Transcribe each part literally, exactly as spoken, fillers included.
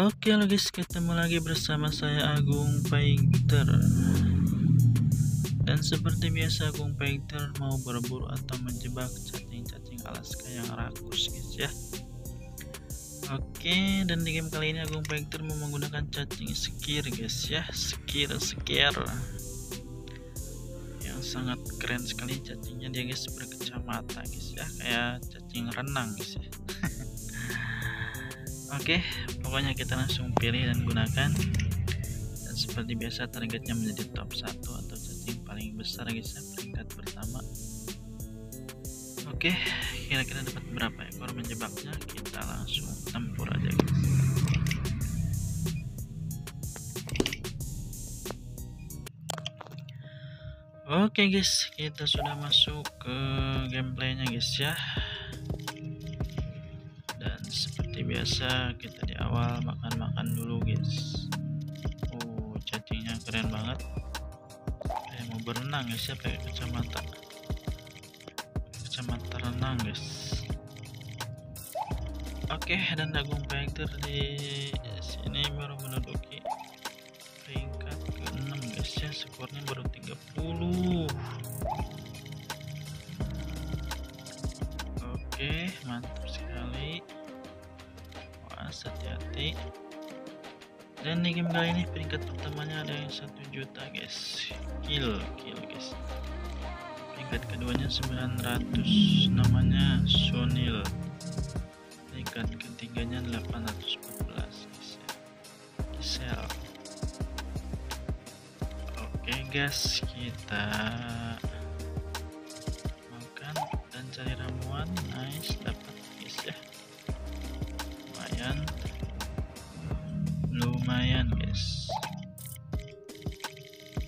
Oke lo guys, ketemu lagi bersama saya Agung Painter. Dan seperti biasa Agung Painter mau berburu atau menjebak cacing-cacing Alaska yang rakus guys ya. Oke, dan di game kali ini Agung Painter mau menggunakan cacing skir guys ya, skir-skir yang sangat keren sekali cacingnya dia guys, berkacamata guys ya, kayak cacing renang guys ya. Oke, pokoknya kita langsung pilih dan gunakan. Dan seperti biasa targetnya menjadi top satu atau cacing paling besar guys ya, peringkat pertama. Oke, kira-kira dapat berapa ekor menjebaknya? Kita langsung tempur aja guys. Oke guys, kita sudah masuk ke gameplaynya guys ya. Seperti biasa kita di awal makan-makan dulu guys. Oh, cacingnya keren banget. Saya mau berenang guys ya, pakai kacamata kacamata renang guys. Oke, dan Agung Painter di sini baru menduduki peringkat keenam guys ya, skornya baru tiga puluh. Oke, mantap sekali. Hati-hati, dan di game kali ini peringkat pertamanya ada yang satu juta guys, kill kill guys. Peringkat keduanya sembilan ratus, namanya Sonil. Peringkat ketiganya delapan ratus empat belas guys ya, Kisel. Oke guys, kita makan dan cari ramuan. Nice, dapat guys ya, lumayan guys,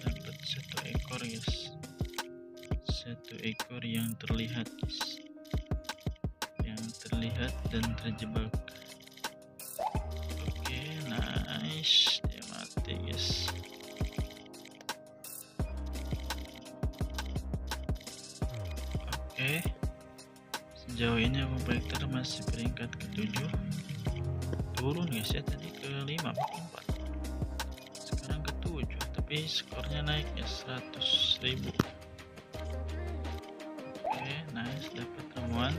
dapat satu ekor guys, satu ekor yang terlihat guys, yang terlihat dan terjebak. Oke, nice, dia mati guys. Oke, sejauh ini Agung Painter masih peringkat ketujuh, turun guys ya, tadi ke lima, sekarang ke tujuh, tapi skornya naik ya, seratus ribu. Oke, nice, dapat ramuan.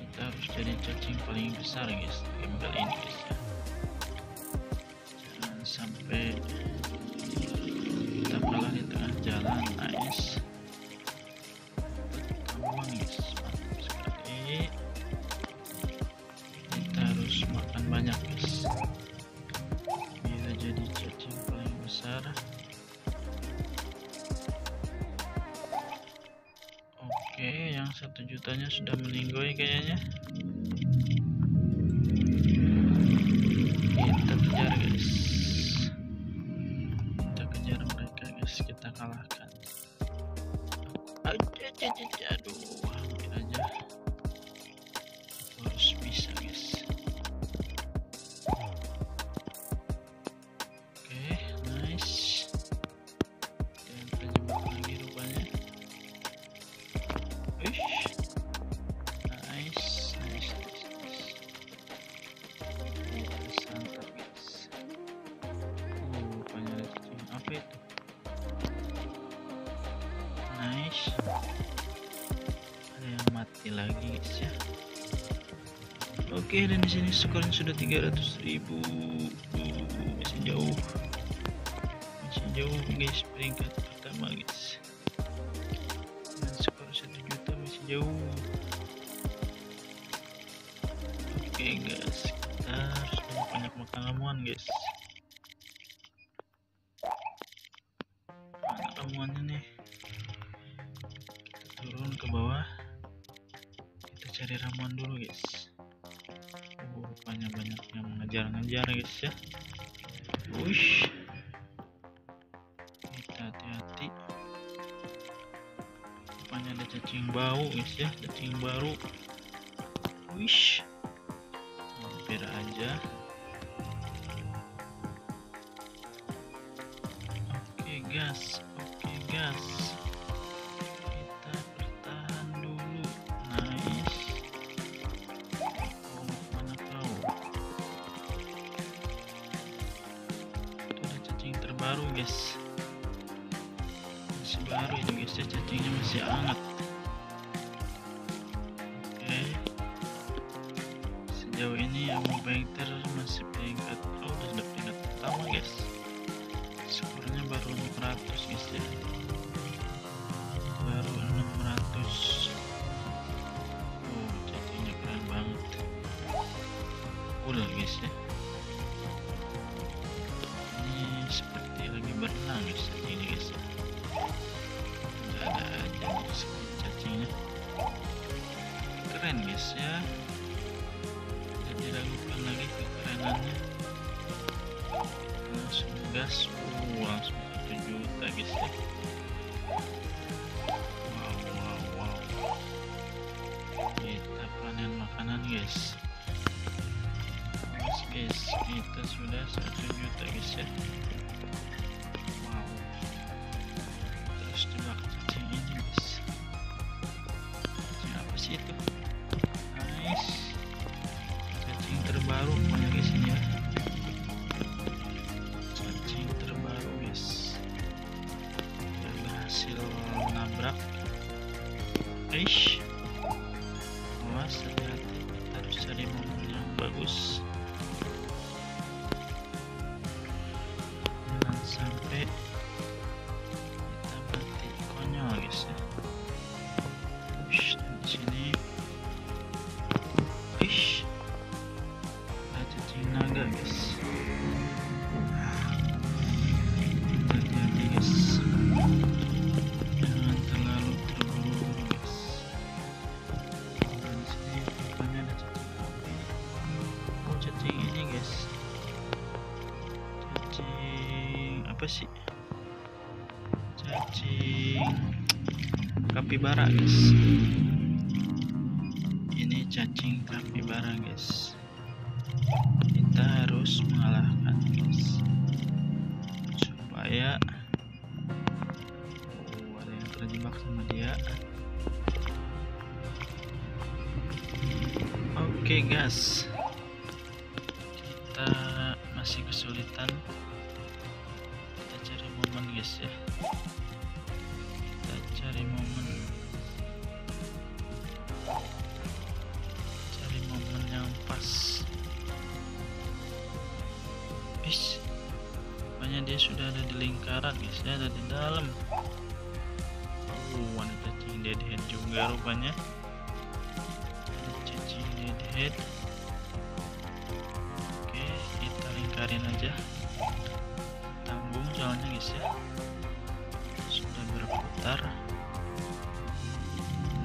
Kita harus jadi cacing paling besar guys game kali ini guys ya, jangan sampai kita kalah di tengah jalan. Nice, ramuan guys, mantap sekali. Makan banyak guys, bila jadi cacing paling besar. Oke, yang satu jutanya sudah meninggoy kayaknya, kita kejar guys, kita kejar mereka guys, kita kalahkan. Aduh, hampir aja, harus bisa guys. Ada yang mati lagi guys ya. Oke, dan di sini skornya sudah tiga ratus ribu. Uh, masih jauh, masih jauh guys, peringkat pertama guys. Dan skor satu juta masih jauh. Oke guys, kita harus banyak makan ramuan guys. Mana ramuannya nih? Turun ke bawah, kita cari ramuan dulu guys. Uh, rupanya banyak yang mengejar-ngejar guys ya. Wush, kita hati-hati, rupanya ada cacing bau guys ya, cacing baru. Wush, hampir aja. Oke guys, oke guys, baru guys, masih baru ini guys ya, cacingnya masih hangat. Oke, sejauh ini Agung Painter masih peringkat, oh udah sudah peringkat pertama guys, skornya baru enam ratus guys ya, baru enam ratus. Oh cacingnya keren banget, cool guys ya. Seperti lagi berenang guys ini guys, ada aja guys cacingnya, keren guys ya, jadi ragukan lagi kekerenannya, langsung gas, uh, langsung satu juta guys ya. Wow wow wow, kita panen makanan guys. Yes, guys, kita sudah satu juta guys ya. Terus coba cacing ini guys, cacing apa sih itu? Nice, cacing terbaru pun guys ini ya, cacing terbaru guys, dan berhasil nabrak. Eish, awas hati-hati, kita harus cari momen yang bagus, jangan sampai apa sih, cacing kapibara guys, ini cacing kapibara guys, kita harus mengalahkan guys supaya oh, ada yang terjebak sama dia. Oke okay, guys, kita masih kesulitan, cari momen guys ya, kita cari momen cari momen yang pas. Ish, makanya dia sudah ada di lingkaran guys ya, ada di dalam. Oh, wanita cacing deadhead juga rupanya, cacing deadhead. Oke, kita lingkarin aja, jalannya guys ya, sudah berputar.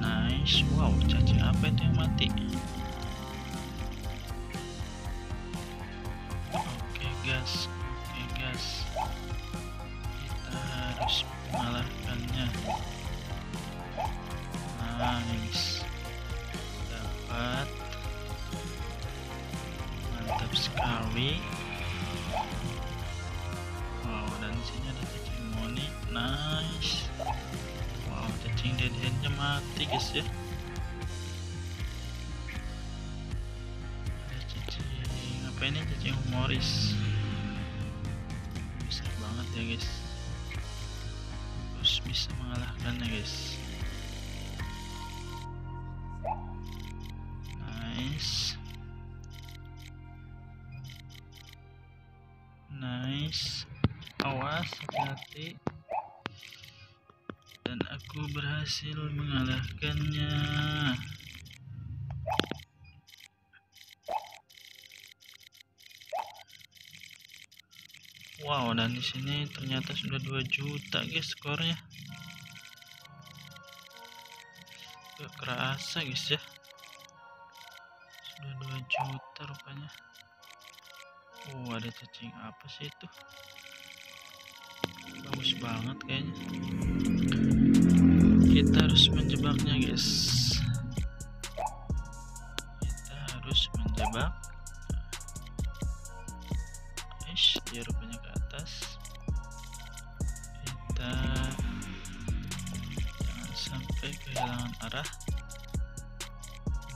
Nice, wow, cacing apa itu yang mati? Oke guys, oke guys, kita harus mengalahkannya. Nice, dapat, mantap sekali. Sini ada cacing moni, nice. Wow, cacing deadheadnya mati guys ya. Ada cacing apa ini? Cacing humoris, besar banget ya guys. Terus bisa mengalahkannya guys. Nice, nice. Awas, hati-hati, dan aku berhasil mengalahkannya. Wow, dan di sini ternyata sudah dua juta guys skornya. Gak kerasa guys ya, sudah dua juta rupanya. Oh, ada cacing apa sih itu? Bagus banget kayaknya, kita harus menjebaknya guys, kita harus menjebak. Ish, dia rupanya ke atas, kita jangan sampai kehilangan arah.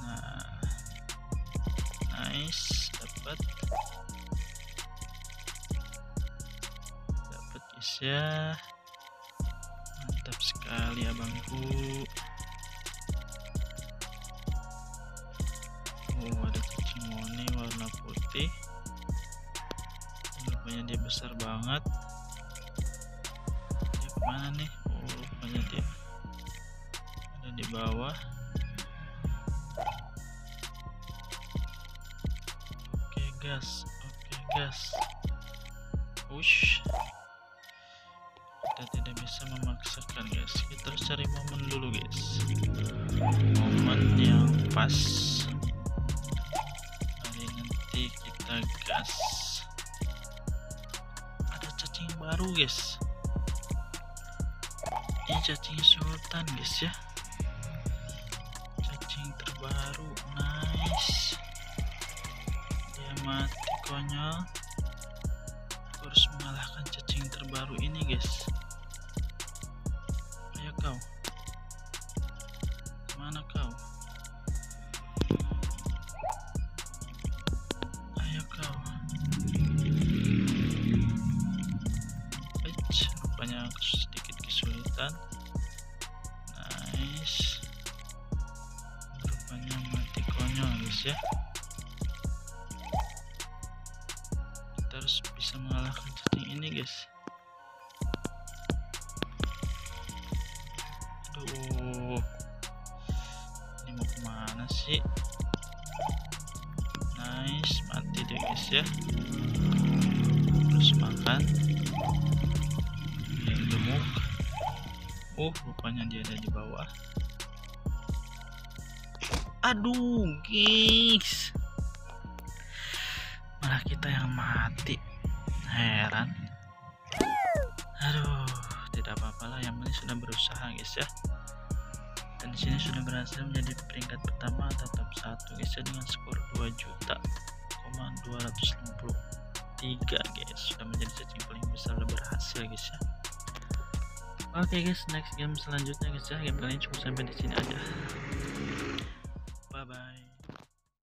Nah, nice, dapat saja. Mantap sekali abangku. Oh, ada kucing moni warna putih. Rupanya dia besar banget. Dia kemana nih? Oh, rupanya dia ada di bawah. Oke gas, oke gas. Push. Kita tidak bisa memaksakan, guys. Kita harus cari momen dulu, guys. Momen yang pas. Mari nanti kita gas. Ada cacing baru, guys. Ini cacing sultan, guys ya. Cacing terbaru, nice. Dia mati konyol. Harus mengalahkan cacing terbaru ini, guys. Ayo kau, mana kau? Ayo kau. Eits, rupanya aku sedikit kesulitan. Nice. Rupanya mati konyol, guys ya. Harus bisa mengalahkan cacing ini, guys. Aduh, ini mau kemana sih? Nice, mati deh, guys ya. Terus makan yang gemuk. Oh, rupanya dia ada di bawah. Aduh, guys, malah kita yang mati, heran. Aduh, tidak apa-apalah, yang penting sudah berusaha, guys ya. Dan di sini sudah berhasil menjadi peringkat pertama atau top satu, guys ya, dengan skor dua juta dua ratus enam puluh tiga, guys. Sudah menjadi cacing paling besar, sudah berhasil, guys ya. Oke, guys, next game selanjutnya, guys ya. Game kali ini cuma sampai di sini aja.